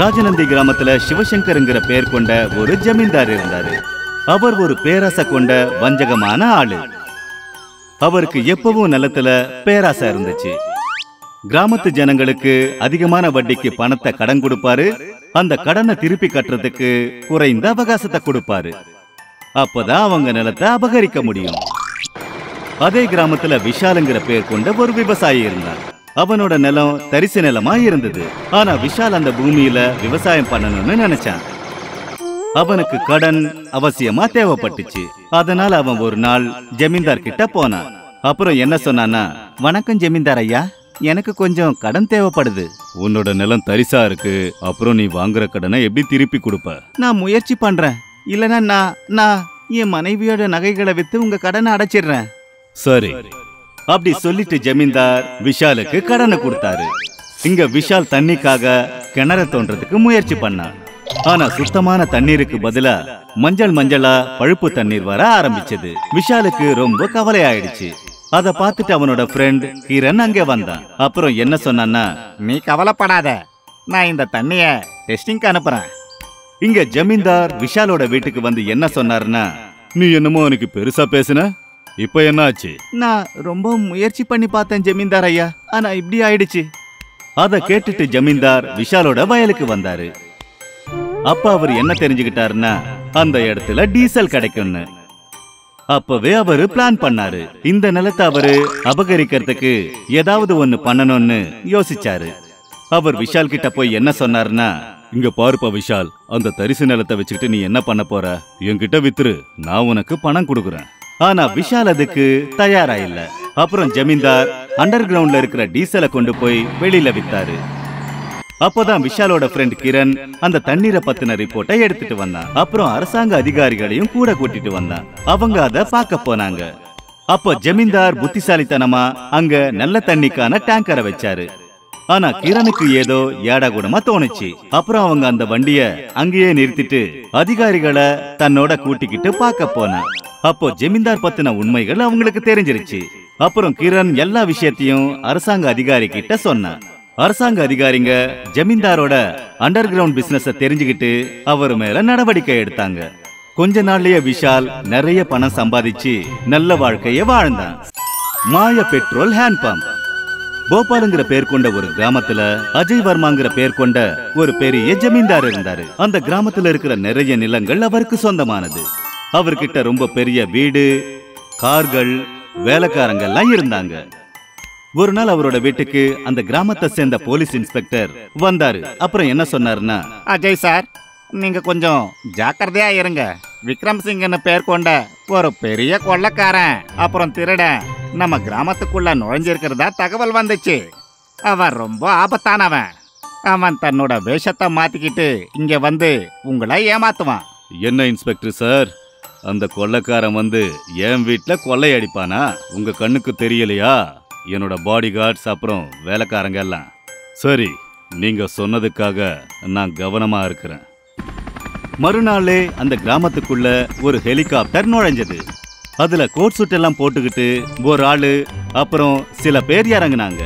ராஜநந்தி கிராமத்துல சிவசங்கர்ங்கற பேர் கொண்ட ஒரு ஜமீன்தார் இருந்தார். அவர் ஒரு பேராசை கொண்ட வஞ்சகமான ஆளு. அவருக்கு எப்பவும் நிலத்துல பேராசை இருந்துச்சு. கிராமத்து ஜனங்களுக்கு அதிகமான வட்டிக்கு பணத்தை கடன் கொடுப்பாரு. அந்த கடனை திருப்பி கட்டுறதுக்கு குறைந்த அவகாசத்தை கொடுப்பாரு. அப்பதான் அவங்க நிலத்தை அபகரிக்க முடியும். அதே கிராமத்துல விஷாலுங்கிற பேர் கொண்ட ஒரு விவசாயி இருந்தார். அவனோட நிலம் தரிசு நிலமா இருந்தது. ஆனா விஷால் அந்த பூமியில விவசாயம் பண்ணணும்னு நினைச்சான். அவனுக்கு கடன் அவசியமா தேவைப்பட்டுச்சு. அதனால அவன் ஒரு நாள் ஜமீன்தார் கிட்ட போனான். அப்புறம் என்ன சொன்னானா, வணக்கம் ஜமீன்தார் ஐயா, எனக்கு கொஞ்சம் கடன் தேவைப்படுது. உன்னோட நிலம் தரிசா இருக்கு, அப்புறம் நீ வாங்குற கடனை எப்படி திருப்பி கொடுப்ப? நான் முயற்சி பண்றேன், இல்லைன்னா நான் என் மனைவியோட நகைகளை வித்து உங்க கடனை அடைச்சிடுறேன். சரி அப்படி சொல்லிட்டு ஜமீன்தார் விஷாலுக்கு கடனை கொடுத்தாரு. இங்க விஷால் தண்ணிக்காக கிணறு தோன்றதுக்கு முயற்சி பண்ணான். ஆனா சுத்தமான தண்ணீருக்கு பதிலா மஞ்சள் மஞ்சளா பழுப்பு தண்ணீர் வர ஆரம்பிச்சது. விஷாலுக்கு ரொம்ப கவலை ஆயிடுச்சு. அத பார்த்துட்டு அவனோட ஃப்ரெண்ட் கிரண் அங்கே வந்தான். அப்புறம் என்ன சொன்னான்னா, நீ கவலைப்படாத, நான் இந்த தண்ணிய டெஸ்டிங்க்கு அனுப்புறேன். இங்க ஜமீன்தார் விஷாலோட வீட்டுக்கு வந்து என்ன சொன்னாருன்னா, நீ என்னமோ எனக்கு பெருசா பேசுன, இப்ப என்ன ஆச்சு? நான் ரொம்ப முயற்சி பண்ணி பார்த்தேன் ஜமீன்தார் ஐயா, ஆனா இப்படி ஆயிடுச்சு. அத கேட்டுட்டு ஜமீன்தார் விஷாலோட வயலுக்கு வந்தாரு. அப்ப அவர் என்ன தெரிஞ்சுக்கிட்டாருன்னா, அந்த இடத்துல டீசல் கிடைக்கும்னு. அப்பவே அவரு பிளான் பண்ணாரு. இந்த நிலத்தை அவரு அபகரிக்கிறதுக்கு ஏதாவது ஒண்ணு பண்ணணும்னு யோசிச்சாரு. அவர் விஷால் கிட்ட போய் என்ன சொன்னாருன்னா, இங்க பாருப்பா விஷால், அந்த தரிசு நிலத்தை வச்சுக்கிட்டு நீ என்ன பண்ண போற? என்கிட்ட வித்துரு, நான் உனக்கு பணம் கொடுக்குறேன். ஆனா விஷால் அதுக்கு தயாரா இல்ல. அப்புறம் ஜமீன்தார் அண்டர் கிரவுண்ட்ல இருக்கிற டீசலை கொண்டு போய் வெளியில வித்தாரு. அப்பதான் விஷாலோட ஃப்ரெண்ட் கிரண் அந்த தண்ணீரை பத்தின ரிப்போர்ட்டை எடுத்துட்டு வந்தான். அப்புறம் அரசாங்க அதிகாரிகளையும் கூட கூட்டிட்டு வந்தான். அவங்க அதை பார்க்க போனாங்க. அப்ப ஜமீன்தார் புத்திசாலித்தனமா அங்க நல்ல தண்ணிக்கான டேங்கரை வச்சாரு. ஆனா கிரணுக்கு ஏதோ ஏடா கூடமா தோணுச்சு. அப்புறம் அவங்க அந்த வண்டிய அங்கேயே நிறுத்திட்டு அதிகாரிகளை தன்னோட கூட்டிக்கிட்டு பார்க்க போனான். அப்போ ஜமீன்தார் பத்தின உண்மைகள் அவங்களுக்கு தெரிஞ்சிருச்சு. அப்புறம் கிரண் எல்லா விஷயத்தையும் அரசாங்க அதிகாரி கிட்ட சொன்னான். அரசாங்க அதிகாரிங்க ஜமீன்தாரோட அண்டர் கிரவுண்ட் பிசினஸ தெரிஞ்சுக்கிட்டு அவர் மேல நடவடிக்கை எடுத்தாங்க. கொஞ்ச நாள்லயே விஷால் நிறைய பணம் சம்பாதிச்சு நல்ல வாழ்க்கைய வாழ்ந்தான். மாய பெட்ரோல் ஹேண்ட் பம்ப். போபாலுங்கிற பேர் கொண்ட ஒரு கிராமத்துல அஜய் வர்மாங்கிற பேர் கொண்ட ஒரு பெரிய ஜமீன்தார் இருந்தாரு. அந்த கிராமத்துல இருக்கிற நிறைய நிலங்கள் அவருக்கு சொந்தமானது. அவர்கிட்ட ரொம்ப பெரிய வீடு, கார்கள், வேலைக்காரங்கள்லாம் இருந்தாங்க. ஒரு நாள் அவரோட வீட்டுக்கு அந்த கிராமத்தை சேர்ந்த போலீஸ் இன்ஸ்பெக்டர் வந்தாரு. அப்புறம் என்ன சொன்னாருன்னா, அஜய் சார், நீங்க கொஞ்சம் ஜாக்கிரதையா இருங்க. விக்ரம் சிங்னு பேர் கொண்ட ஒரு பெரிய கொள்ளைக்காரன் அப்புறம் திருடன் நம்ம கிராமத்துக்குள்ள நுழைஞ்சிருக்கிறதா தகவல் வந்துச்சு. அவன் ரொம்ப ஆபத்தானவன். அவன் தன்னோட வேஷத்தை மாத்திக்கிட்டு இங்க வந்து உங்களை ஏமாத்துவான். என்ன இன்ஸ்பெக்டர் சார், அந்த கொள்ளைக்காரன் வந்து என் வீட்டுல கொள்ளையடிப்பானா? உங்க கண்ணுக்கு தெரியலையா? என்னோட பாடி கார்ட்ஸ் அப்புறம் வேலைக்காரங்க எல்லாம். சரி, நீங்க சொன்னதுக்காக நான் கவனமா இருக்கிறேன். மறுநாளே அந்த கிராமத்துக்குள்ள ஒரு ஹெலிகாப்டர் நுழைஞ்சது. அதுல கோட் சூட் எல்லாம் போட்டுக்கிட்டு ஒரு ஆளு அப்புறம் சில பேர் இறங்குனாங்க.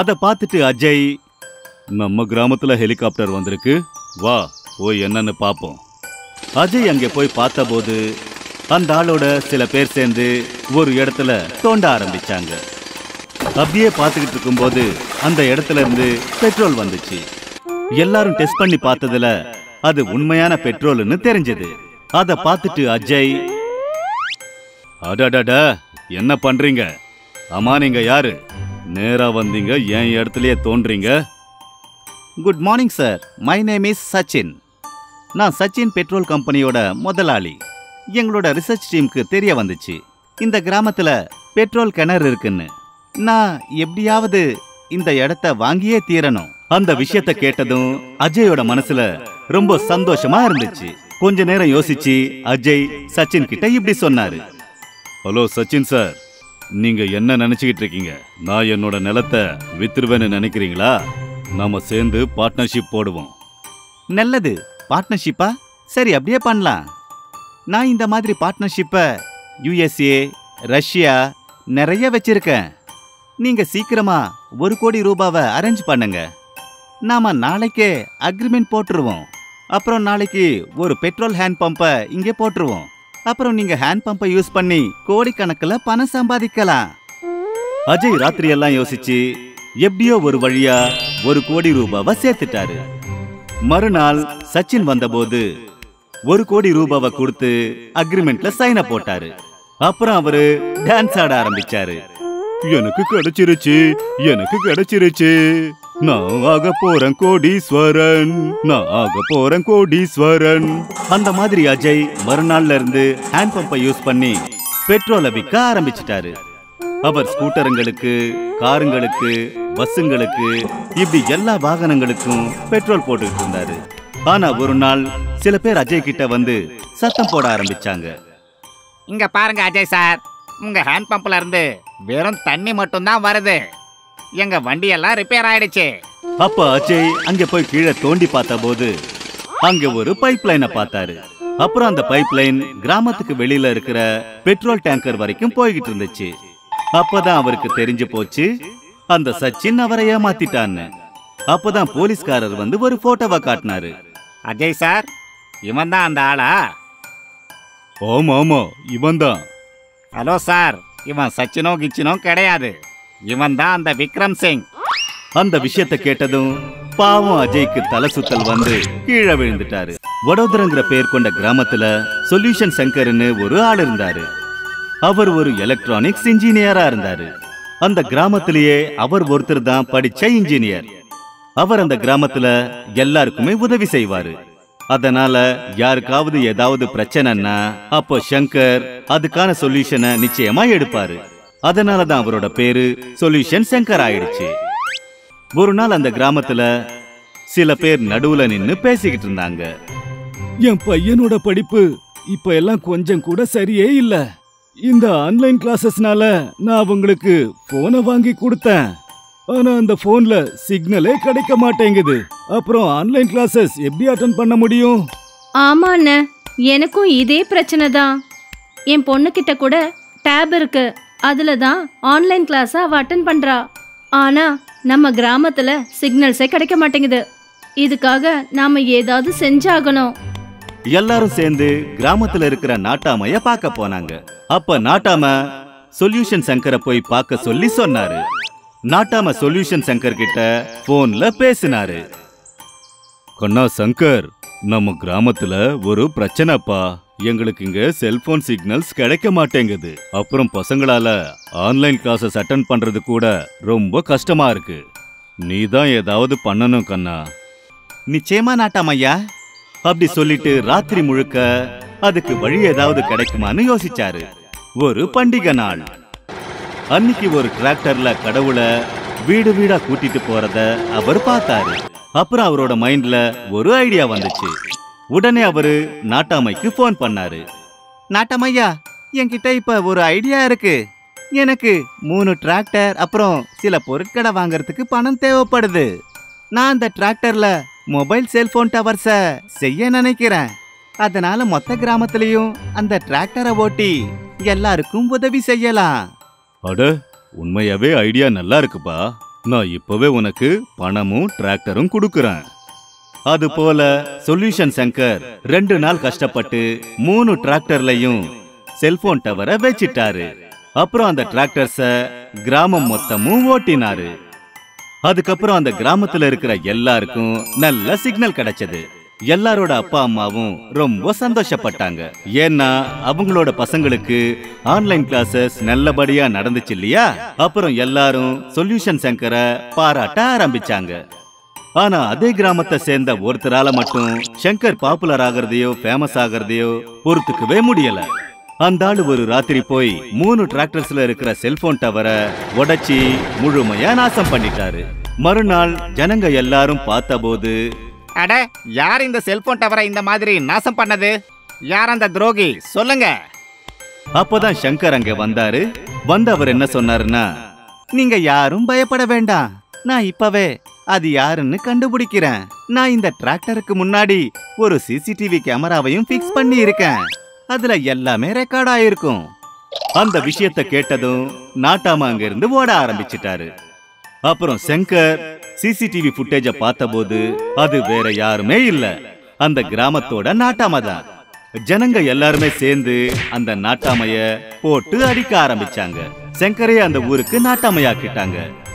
அதை பார்த்துட்டு அஜய், நம்ம கிராமத்துல ஹெலிகாப்டர் வந்திருக்கு, வா போய் என்னன்னு பார்ப்போம். அஜய் அங்கே போய் பார்த்தபோது அந்த ஆளோட சில பேர் சேர்ந்து ஒரு இடத்துல தோண்ட ஆரம்பிச்சாங்க. அப்படியே பார்த்துக்கிட்டு இருக்கும்போது அந்த இடத்துல இருந்து பெட்ரோல் வந்துச்சு. எல்லாரும் டெஸ்ட் பண்ணி பார்த்ததுல அது உண்மையான பெட்ரோல்னு தெரிஞ்சது. அதை பார்த்துட்டு அஜய், அடடட, என்ன பண்றீங்க? அம்மா, நீங்க யாரு? நேரா வந்தீங்க, என் இடத்துலயே தோன்றீங்க. Good morning sir, my name is Sachin. நான் சச்சின் பெட்ரோல் கம்பெனியோட முதலாளி. எங்களோட ரிசர்ச் டீமுக்கு தெரிய வந்துச்சு இந்த கிராமத்தில் பெட்ரோல் கிணறு இருக்குன்னு. நான் எப்படியாவது இந்த இடத்த வாங்கியே தீரணும். அந்த விஷயத்தை கேட்டதும் அஜயோட மனசுல ரொம்ப சந்தோஷமா இருந்துச்சு. கொஞ்ச நேரம் யோசிச்சு அஜய் சச்சின் கிட்ட இப்படி சொன்னாரு. ஹலோ சச்சின் சார், நீங்க என்ன நினைச்சுக்கிட்டு இருக்கீங்க? நான் என்னோட நிலத்தை வித்துருவேன்னு நினைக்கிறீங்களா? நாம சேர்ந்து பார்ட்னர்ஷிப் போடுவோம். நல்லது, பார்ட்னர்ஷிப்பா? சரி, அப்படியே பண்ணலாம். நான் இந்த மாதிரி பார்ட்னர்ஷிப்பை யுஎஸ்ஏ, ரஷ்யா நிறைய வச்சிருக்கேன். நீங்க சீக்கிரமா 1 கோடி ரூபாவை அரேஞ்ச் பண்ணுங்க. நாம நாளைக்கே அக்ரிமெண்ட் போட்டுருவோம். அப்புறம் நாளைக்கு ஒரு பெட்ரோல் ஹேண்ட் பம்பை இங்கே போட்டுருவோம். அப்புறம் நீங்க ஹேண்ட் பம்பை யூஸ் பண்ணி கோடிக்கணக்கில் பணம் சம்பாதிக்கலாம். அஜய் ராத்திரியெல்லாம் யோசிச்சு எப்படியோ ஒரு வழியா 1 கோடி ரூபாவை சேர்த்துட்டாரு. மறுநாள் சச்சின் வந்தபோது 1 கோடி ரூபாவை கொடுத்து அக்ரிமெண்ட்ல சைனை போட்டாரு. அப்புறம் அவரு டான்ஸ் ஆட ஆரம்பிச்சாரு. எனக்கு கிடைச்சிருச்சு, எனக்கு கிடைச்சிருச்சு, நான் ஆக போறேன் கோடீஸ்வரன், நான் ஆக போறேன் கோடீஸ்வரன். அந்த மாதிரி அஜய் மறுநாள்ல இருந்து ஹேண்ட் பம்பை யூஸ் பண்ணி பெட்ரோலை விற்க ஆரம்பிச்சிட்டாரு. அவர் ஸ்கூட்டருங்களுக்கு, காருங்களுக்கு, பஸ்ஸுங்களுக்கு, இப்படி எல்லா வாகனங்களுக்கும் பெட்ரோல் போட்டுக்கிட்டு இருந்தாரு. ஆனா ஒரு நாள் சில பேர் அஜய் கிட்ட வந்து சத்தம் போட ஆரம்பிச்சாங்க. இங்க பாருங்க அஜய் சார், உங்க ஹேண்ட் பம்ப்ல இருந்து வெறும் தண்ணி மட்டும் தான் வருது. எங்க வண்டியெல்லாம் ரிப்பேர் ஆயிடுச்சு. அப்ப அஜய் அங்க போய் கீழே தோண்டி பார்த்த போது அங்க ஒரு பைப் லைனை பார்த்தாரு. அப்புறம் அந்த பைப் லைன் கிராமத்துக்கு வெளியில இருக்கிற பெட்ரோல் டேங்கர் வரைக்கும் போய்கிட்டு இருந்துச்சு. அப்பதான் அவருக்கு தெரிஞ்சு போச்சு அந்த சச்சின் அவரை ஏமாத்திட்டான்னு. அப்பதான் போலீஸ்காரர் வந்து ஒரு போட்டோவை காட்டினாரு. அஜய் சார், இவன் தான் அந்த ஆளா? ஆமா ஆமா, இவன் தான். ஹலோ சார், இவன் சச்சினோ கிச்சினோ கிடையாது, இவன் தான் அந்த விக்ரம் சிங். அந்த விஷயத்தை கேட்டதும் பாவம் அஜய்க்கு தலை சுத்தல் வந்து கீழே விழுந்துட்டாரு. வடோதரங்கிற பேர் கொண்ட கிராமத்துல சொல்யூஷன் சங்கர்னு ஒரு ஆள் இருந்தாரு. அவர் ஒரு எலக்ட்ரானிக்ஸ் இன்ஜினியரா இருந்தாரு. அந்த கிராமத்திலேயே அவர் ஒருத்தர் தான் படிச்ச இன்ஜினியர். அவர் அந்த கிராமத்துல எல்லாருக்குமே உதவி செய்வாரு. அதனால யாருக்காவது ஏதாவது பிரச்சனைன்னா அப்போ சங்கர் அதுக்கான சொல்யூஷனை நிச்சயமா எடுப்பாரு. அதனாலதான் அவரோட பேரு சொல்யூஷன் சங்கர் ஆயிடுச்சு. ஒரு நாள் அந்த கிராமத்துல சில பேர் நடுவுல நின்னு பேசிக்கிட்டு இருந்தாங்க. என் பையனோட படிப்பு இப்ப எல்லாம் கொஞ்சம் கூட சரியே இல்ல. இந்த ஆன்லைன் கிளாஸஸ்னால நான் அவங்களுக்கு போனை வாங்கி கொடுத்தேன். ஆனா அந்த போன்ல சிக்னலே கிடைக்க மாட்டேங்குது. அப்புறம் ஆன்லைன் கிளாஸஸ் எப்படி அட்டெண்ட் பண்ண முடியும்? ஆமா அண்ணா, எனக்கும் இதே பிரச்சனை தான். என் பொண்ணு கிட்ட கூட டேப் இருக்கு, அதுல தான் ஆன்லைன் கிளாஸ் அவ அட்டெண்ட் பண்றா. ஆனா நம்ம கிராமத்துல சிக்னல்ஸே கிடைக்க மாட்டேங்குது. இதுக்காக நாம ஏதாவது செஞ்சாகணும். எல்லாரும் சேர்ந்து கிராமத்துல இருக்கிற நாட்டாமைய பார்க்க போனாங்க. அப்ப நாட்டாம சொல்யூஷன் சங்கரை போய் பார்க்க சொல்லி சொன்னாரு. நாட்டாம சொல்யூஷன் சங்கர் கிட்ட போன்ல பேசினாரு. கண்ணா சங்கர், நம்ம கிராமத்துல ஒரு பிரச்சனைப்பா. எங்களுக்கு இங்க செல்போன் சிக்னல்ஸ் கிடைக்க மாட்டேங்குது. அப்புறம் பசங்களால ஆன்லைன் கிளாஸஸ் அட்டெண்ட் பண்றது கூட ரொம்ப கஷ்டமா இருக்கு. நீ தான் ஏதாவது பண்ணணும் கண்ணா. நிச்சயமா நாட்டாமையா. அப்படி சொல்லிட்டு ராத்திரி முழுக்க அதுக்கு வழி ஏதாவது கிடைக்குமான்னு யோசிச்சாரு. ஒரு பண்டிகை நாள் அன்னைக்கு ஒரு டிராக்டர்ல கடவுளை வீடு வீடா கூட்டிட்டு போறத அவர் பார்த்தாரு. அப்புறம் அவரோட மைண்ட்ல ஒரு ஐடியா வந்துச்சு. உடனே அவரு நாட்டாமைக்கு போன் பண்ணாரு. நாட்டாமையா, என்கிட்ட இப்ப ஒரு ஐடியா இருக்கு. எனக்கு 3 டிராக்டர் அப்புறம் சில பொருட்களை வாங்கறதுக்கு பணம் தேவைப்படுது. நான் அந்த டிராக்டர்ல மொபைல் செல்போன் டவர்ஸ செய்ய நினைக்கிறேன். அதனால மொத்த கிராமத்திலையும் அந்த டிராக்டரை ஓட்டி எல்லாருக்கும் உதவி செய்யலாம். அட, உண்மையாவே ஐடியா நல்லா இருக்குப்பா. நான் இப்பவே உனக்கு பணமும் டிராக்டரும் கொடுக்கறேன். அது போல சொல்யூஷன் சங்கர் 2 நாள் கஷ்டப்பட்டு 3 டிராக்டர்லயும் செல்போன் டவரை வச்சிட்டாரு. அப்புறம் அந்த டிராக்டர்ஸ கிராமம் மொத்தமும் ஓட்டினாரு. அதுக்கப்புறம் அந்த கிராமத்துல இருக்கிற எல்லாருக்கும் நல்ல சிக்னல் கிடைச்சது. எல்லாரோட அப்பா அம்மாவும் ரொம்ப சந்தோஷப்பட்டாங்க. ஏன்னா அவங்களோட பசங்களுக்கு ஆன்லைன் கிளாஸஸ் நல்லபடியா நடந்துச்சு இல்லையா. அப்புறம் எல்லாரும் சொல்யூஷன் சங்கரை பாராட்ட ஆரம்பிச்சாங்க. ஆனா அதே கிராமத்தை சேர்ந்த ஒருத்தரால மட்டும் சங்கர் பாப்புலர் ஆகிறதையோ ஃபேமஸ் ஆகிறதையோ பொறுத்துக்கவே முடியல. அந்த ஆளு ஒரு ராத்திரி போய் 3 டிராக்டர்ஸ்ல இருக்கிற செல்போன் டவரை உடைச்சி முழுமையா நாசம் பண்ணிட்டாரு. மறுநாள் ஜனங்க எல்லாரும் பார்த்த போது, அட, யார் இந்த செல்போன் டவரை இந்த மாதிரி நாசம் பண்ணது? யார் அந்த துரோகி, சொல்லுங்க. அப்பதான் சங்கர் அங்க வந்தாரு. வந்து அவர் என்ன சொன்னாருன்னா, நீங்க யாரும் பயப்பட வேண்டாம். நான் இப்பவே அது யாருன்னு கண்டுபிடிக்கிறேன். நான் இந்த டிராக்டருக்கு முன்னாடி ஒரு சிசிடிவி கேமராவையும் பிக்ஸ் பண்ணி இருக்கேன். அதுல எல்லாமே ரெக்கார்ட் ஆயிருக்கும். அந்த விஷயத்தை கேட்டதும் நாட்டாம அங்க இருந்து ஓட ஆரம்பிச்சிட்டாரு. அப்புறம் சங்கர் சிசிடிவி ஃபுட்டேஜ பார்த்தபோது அது வேற யாருமே இல்ல, அந்த கிராமத்தோட நாட்டாமை தான். ஜனங்க எல்லாருமே சேர்ந்து அந்த நாட்டாமைய போட்டு அடிக்க ஆரம்பிச்சாங்க. சங்கரே அந்த ஊருக்கு நாட்டாமையாக்கிட்டாங்க.